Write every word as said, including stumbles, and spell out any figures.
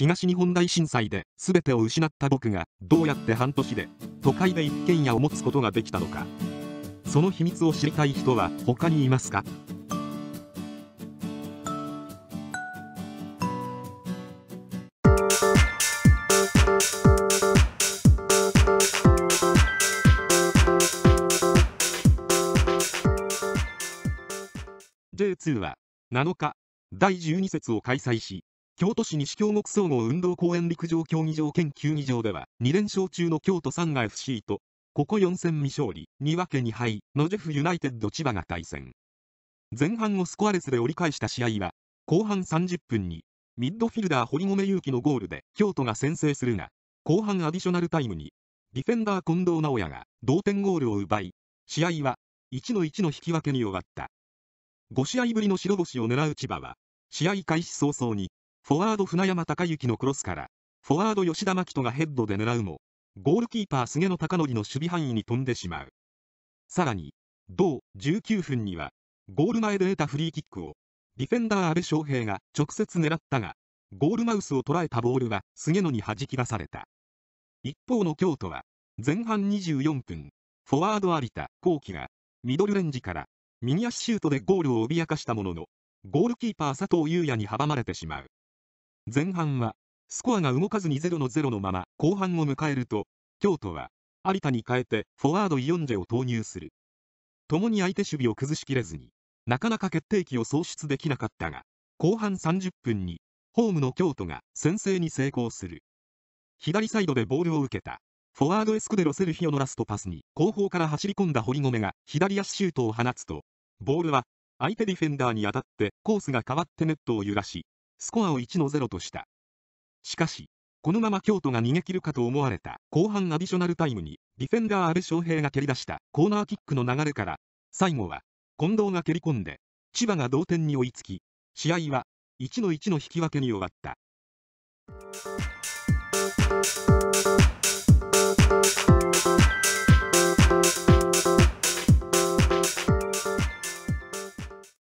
東日本大震災で全てを失った僕がどうやって半年で都会で一軒家を持つことができたのか、その秘密を知りたい人は他にいますか？ジェイツー はなのかだいじゅうに節を開催し、京都市西京極総合運動公園陸上競技場兼球技場ではに連勝中の京都サンガ エフシー と、ここよん戦未勝利にぶんけに敗のジェフユナイテッド千葉が対戦。前半をスコアレスで折り返した試合は、後半さんじゅっぷんにミッドフィルダー堀米雄輝のゴールで京都が先制するが、後半アディショナルタイムにディフェンダー近藤直也が同点ゴールを奪い、試合は いちたいいち の引き分けに終わった。ご試合ぶりの白星を狙う千葉は、試合開始早々にフォワード船山貴之のクロスからフォワード吉田真希人がヘッドで狙うも、ゴールキーパー菅野貴則の守備範囲に飛んでしまう。さらに同じゅうきゅうふんにはゴール前で得たフリーキックをディフェンダー阿部翔平が直接狙ったが、ゴールマウスを捉えたボールは菅野に弾き出された。一方の京都は前半にじゅうよんぷん、フォワード有田幸輝がミドルレンジから右足シュートでゴールを脅かしたものの、ゴールキーパー佐藤優也に阻まれてしまう。前半はスコアが動かずにゼロのゼロのまま後半を迎えると、京都は有田に変えてフォワードイオンジェを投入する。共に相手守備を崩しきれずに、なかなか決定機を創出できなかったが、後半さんじゅっぷんにホームの京都が先制に成功する。左サイドでボールを受けたフォワードエスクデロセルヒオのラストパスに後方から走り込んだ堀米が左足シュートを放つと、ボールは相手ディフェンダーに当たってコースが変わってネットを揺らし、スコアを いちたいゼロ とした。しかし、このまま京都が逃げ切るかと思われた後半アディショナルタイムに、ディフェンダー阿部翔平が蹴り出したコーナーキックの流れから、最後は近藤が蹴り込んで、千葉が同点に追いつき、試合は いちたいいち の引き分けに終わった。